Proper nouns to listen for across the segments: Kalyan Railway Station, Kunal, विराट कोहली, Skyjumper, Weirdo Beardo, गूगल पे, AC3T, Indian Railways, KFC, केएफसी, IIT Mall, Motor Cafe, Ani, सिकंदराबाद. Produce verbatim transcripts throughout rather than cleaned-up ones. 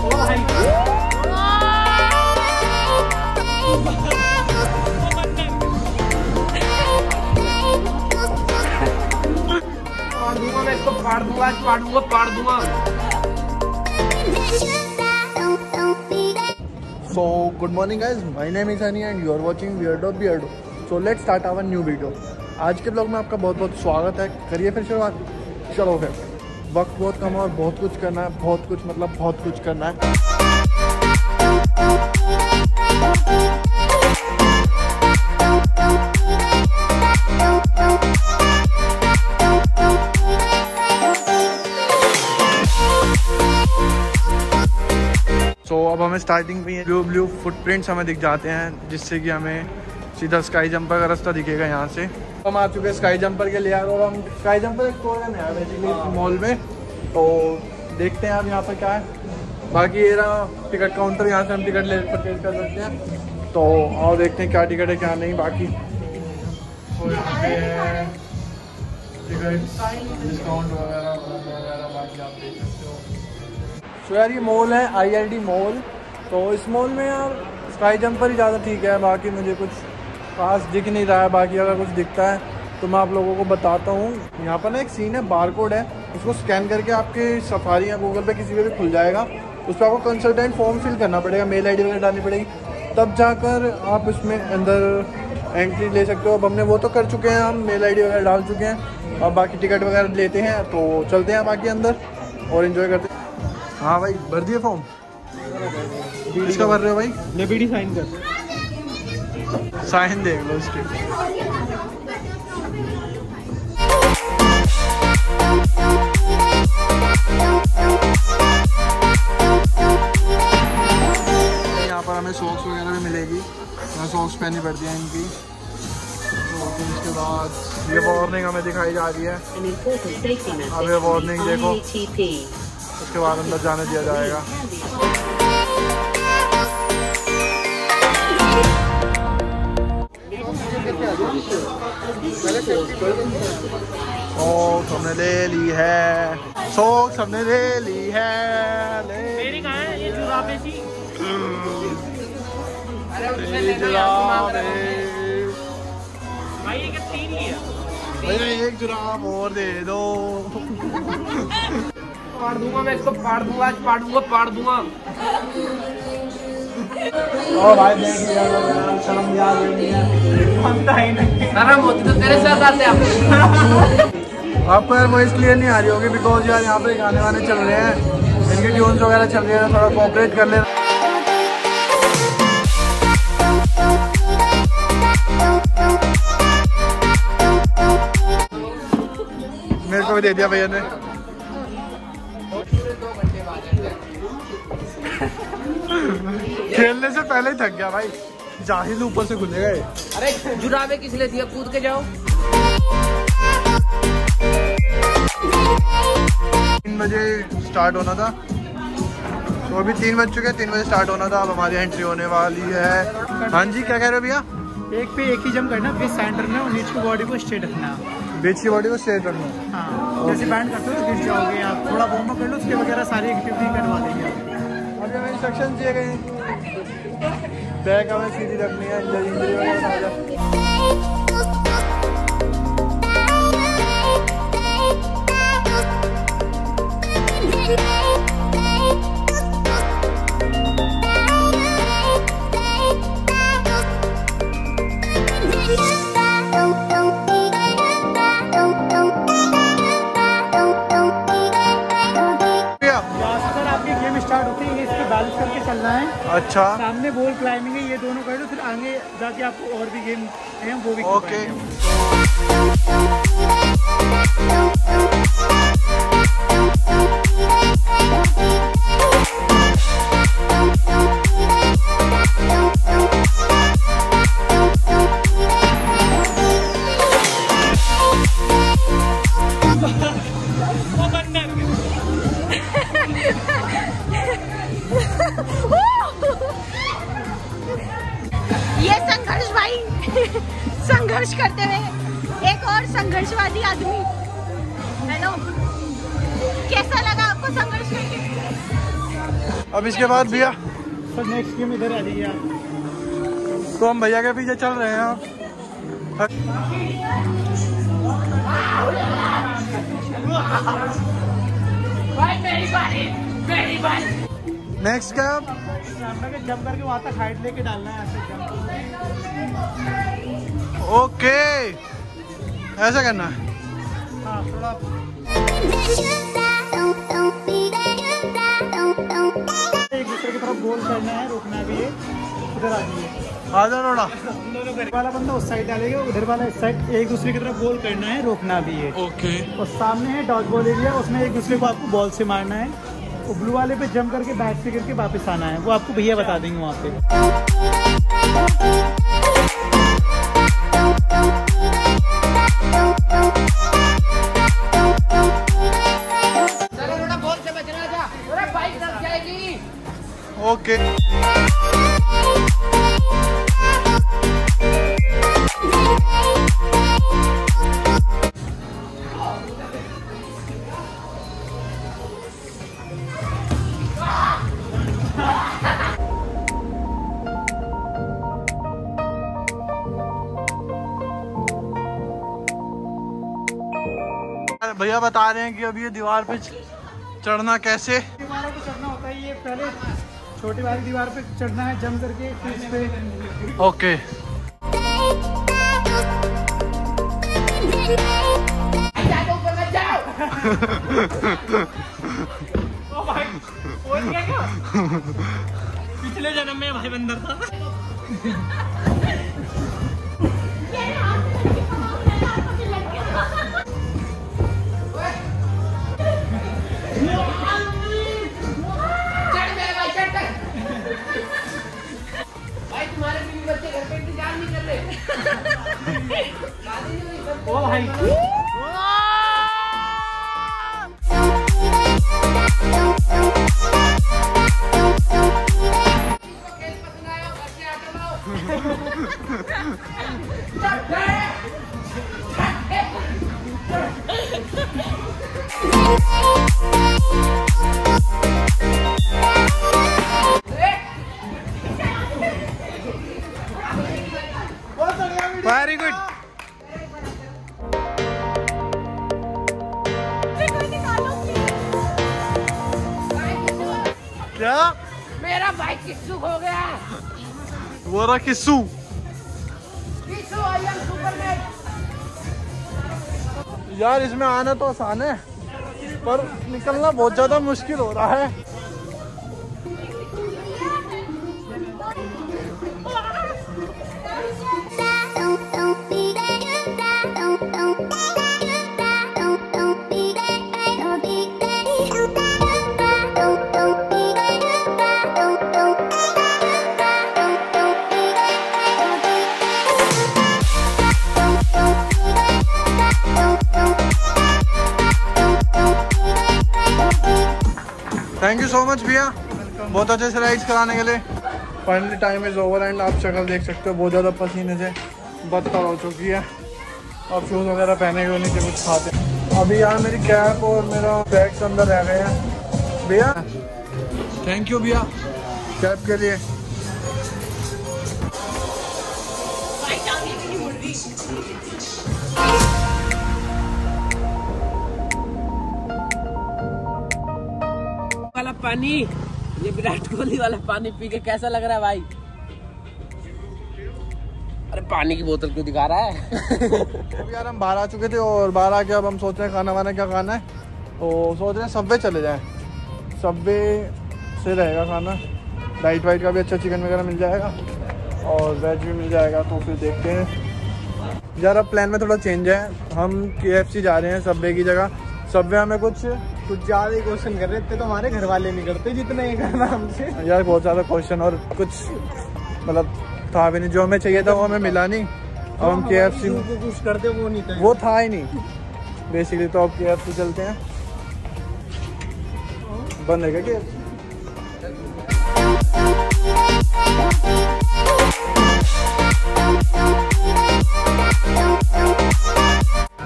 पाड़ दूंगा पाड़ दूंगा पाड़ दूंगा। So good morning guys, my name is Ani and you are watching Weirdo Beardo. So let's start our new video. आज के ब्लॉग में आपका बहुत बहुत स्वागत है। करिए फिर शुरुआत, चलो फिर। वक्त बहुत कम है और बहुत कुछ करना है, बहुत कुछ मतलब बहुत कुछ करना है। अब हमें स्टार्टिंग में ब्लू ब्लू फुटप्रिंट्स हमें दिख जाते हैं, जिससे कि हमें सीधा स्काई जंपर का रास्ता दिखेगा यहाँ से। हम आ चुके हैं स्काई जंपर के लिए और हम स्काई जंपर एक प्रोग्राम है बेसिकली मॉल में, तो देखते हैं आप यहाँ पर क्या है। बाकी ये रहा टिकट काउंटर, यहाँ से हम टिकट ले परचेज कर सकते हैं, तो और देखते हैं क्या टिकट है क्या नहीं। बाकी तो यहाँ पे टिकट डिस्काउंट वगैरह वगैरह बाकी आप देख सकते हो। तो यार ये मॉल है आई आई टी मॉल, तो इस मॉल में यार स्काई जंपर ही ज़्यादा ठीक है। बाकी मुझे कुछ खास दिख नहीं रहा है, बाकी अगर कुछ दिखता है तो मैं आप लोगों को बताता हूँ। यहाँ पर ना एक सीन है, बारकोड है, उसको स्कैन करके आपके सफारी या गूगल पे किसी पे भी खुल जाएगा। उस पर आपको कंसल्टेंट फॉर्म फिल करना पड़ेगा, मेल आई डी वगैरह डालनी पड़ेगी, तब जाकर आप उसमें अंदर एंट्री ले सकते हो। अब हमने वो तो कर चुके हैं, हम मेल आई डी वगैरह डाल चुके हैं और बाकी टिकट वगैरह लेते हैं। तो चलते हैं बाकी अंदर और इन्जॉय करते हैं। हाँ भाई भर दिए फॉर्म, इसका भर रहे हो भाई? ले बीडी साइन कर, साइन देख लो इसके। यहाँ पर हमें सॉक्स वगैरह भी मिलेगी, सॉक्स पहननी पड़ती है इनकी। उसके बाद ये वार्निंग हमें दिखाई जा रही है, अब ये वार्निंग देखो, उसके बाद अंदर जाने दिया जाएगा। और हमने ले ली है, सोच हमने ले ली है, ले मेरी कहाँ है ये जुराबे सी? अरे जुराबे भाई, ये क्या तीन ही है? भैया एक जुराब और दे दो। पाड़ दूंगा मैं इसको, पाड़ दूंगा आज, पाड़ दूंगा पाड़ दूंगा। ओ भाई देख लिया, शर्म याद नहीं है, शर्म होती तो तेरे साथ आते आप। आपको यार वॉइस क्लियर नहीं आ रही होगी, बिकॉज यार यहाँ पे गाने वाने चल रहे हैं, इनके ट्यून्स वगैरह चल रहे हैं, थोड़ा कोऑपरेट कर लेना। मेरे को भी दे दिया भैया ने। खेलने से पहले ही थक गया भाई, जाहिल ऊपर से खुलेगा ये। अरे जुराबे किस लिए दिया, कूद के जाओ। तीन बजे स्टार्ट होना था, तो अभी तीन बज चुके हैं, तीन बजे स्टार्ट होना था। अब हमारी एंट्री होने वाली है। हाँ जी क्या कह रहे हो भैया? एक पे एक ही जंप करना बीच सेंटर में, और नीचे बॉडी को स्ट्रेट रखना, बीच की बॉडी को स्ट्रेट रखना। हाँ जैसे बैंड करते हो गिर जाओगे आप, थोड़ा वार्म अप कर लो, उसके वगैरह सारी एक्टिविटी करवा देंगे। अब हमें इंस्ट्रक्शन दिए गए हैं, बैग हमें सीधी रखनी है, इंजरी वगैरह सारा। अच्छा सामने बोल क्लाइंबिंग है, ये दोनों कर लो, फिर आगे जाके आप और भी गेम हैं वो भी। ओके संघर्ष करते हुए एक और संघर्षवादी आदमी। हेलो, कैसा लगा आपको संघर्ष करके? अब इसके बाद भैया सर नेक्स्ट गेम इधर आ जाइए आप, तो हम भैया के पीछे चल रहे हैं आप। नेक्स्ट क्या जंप करके वहाँ तक हाइट लेके डालना है ऐसे। ओके ऐसा करना है हाँ थोड़ा गोल करना है, रुकना भी है, उधर आ जाइए। आ जाओ रोड़ा। उधर वाला बंदा उस साइड डालेगा, उधर वाला इस साइड, एक दूसरे की तरफ गोल करना है, रोकना भी है। ओके। और सामने है डॉट बॉल एरिया, उसमें एक दूसरे को आपको बॉल से मारना है और ब्लू वाले पे जंप करके बैक से करके वापस आना है, वो आपको भैया बता देंगे वहाँ पे। Okay okay. भैया बता रहे हैं कि अब ये दीवार पे चढ़ना कैसे। दीवारों पे चढ़ना होता है ये पहले छोटी वाली दीवार पे चढ़ना है जंप करके फिर इस पे। ओके पिछले जन्म में भाई बंदर था। ओ भाई वेरी गुड। क्या मेरा भाई किस्सू हो गया। वो रहा किस्सू। यार इसमें आना तो आसान है पर निकलना बहुत ज्यादा मुश्किल हो रहा है। थैंक यू सो मच भैया बहुत अच्छे से राइड्स कराने के लिए। Finally time is over and आप शक्ल देख सकते हो बहुत ज़्यादा पसीने से बदतर हो चुकी है और शूज़ वगैरह पहने हुए नीचे कुछ खाते हैं। अभी यार मेरी कैप और मेरा बैग अंदर रह गए हैं। भैया थैंक यू भैया कैप के लिए। पानी ये विराट कोहली वाला पानी पी के कैसा लग रहा है भाई? अरे पानी की बोतल क्यों दिखा रहा है? तो यार हम बाहर आ चुके थे और बाहर आके अब हम सोच रहे हैं खाना वाना क्या खाना है तो सोच रहे हैं सबवे चले जाएं। सबवे से रहेगा खाना, डाइट वाइट का भी अच्छा चिकन वगैरह मिल जाएगा और वेज भी मिल जाएगा तो फिर देखते हैं। यार अब प्लान में थोड़ा चेंज है, हम केएफसी जा रहे हैं सबवे की जगह। सबवे हमें कुछ कुछ ज़्यादा ही क्वेश्चन कर रहे थे तो हमारे घर वाले नहीं करते जितना ही करना हमसे। यार बहुत ज़्यादा क्वेश्चन और कुछ मतलब था भी नहीं, जो हमें चाहिए था वो हमें मिला नहीं। अब हम के एफ सी कुछ करते वो नहीं था, वो था ही नहीं बेसिकली। तो अब के एफ सी चलते हैं। बंद है क्या के एफ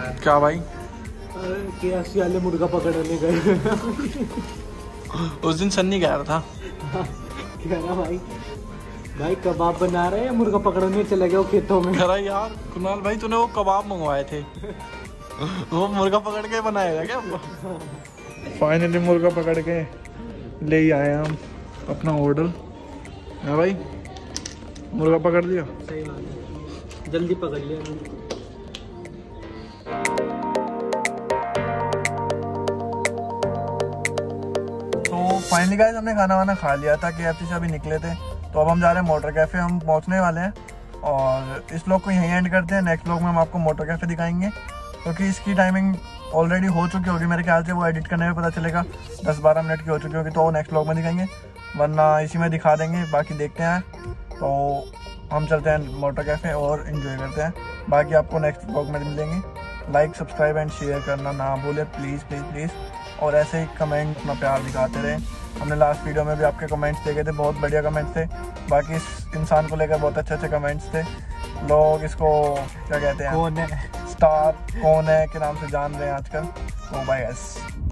सी? क्या भाई के एफ सी वाले मुर्गा पकड़ने गए उस दिन सन्नी कह रहा था कह रहा भाई भाई कबाब बना रहे हैं, मुर्गा पकड़ने चले गए खेतों में। कह रहा यार कुणाल भाई तूने वो कबाब मंगवाए थे वो मुर्गा पकड़ के बनाएगा क्या? फाइनली मुर्गा पकड़ के ले आए हम अपना ऑर्डर। हाँ भाई मुर्गा पकड़ लिया, सही बात है, जल्दी पकड़ लिया। तो फाइनली गाइस हमने खाना वाना खा लिया था, केएफसी से अभी निकले थे, तो अब हम जा रहे हैं मोटर कैफ़े, हम पहुंचने वाले हैं। और इस व्लॉग को यहीं एंड करते हैं, नेक्स्ट व्लॉग में हम आपको मोटर कैफ़े दिखाएंगे, क्योंकि इसकी टाइमिंग ऑलरेडी हो चुकी होगी मेरे ख्याल से, वो एडिट करने में पता चलेगा दस बारह मिनट की हो चुकी होगी, तो नेक्स्ट व्लॉग में दिखाएंगे, वरना इसी में दिखा देंगे। बाकी देखते हैं, तो हम चलते हैं मोटर कैफ़े और इन्जॉय करते हैं, बाकी आपको नेक्स्ट व्लॉग में मिलेंगे। लाइक सब्सक्राइब एंड शेयर करना ना भूलें प्लीज़ प्लीज़ प्लीज़, और ऐसे ही कमेंट अपना प्यार दिखाते रहें। हमने लास्ट वीडियो में भी आपके कमेंट्स देखे थे, बहुत बढ़िया कमेंट्स थे, बाकी इस इंसान को लेकर बहुत अच्छे अच्छे कमेंट्स थे, लोग इसको क्या कहते हैं, कौन है स्टार, कौन है के नाम से जान रहे हैं आजकल। तो बाय गाइस।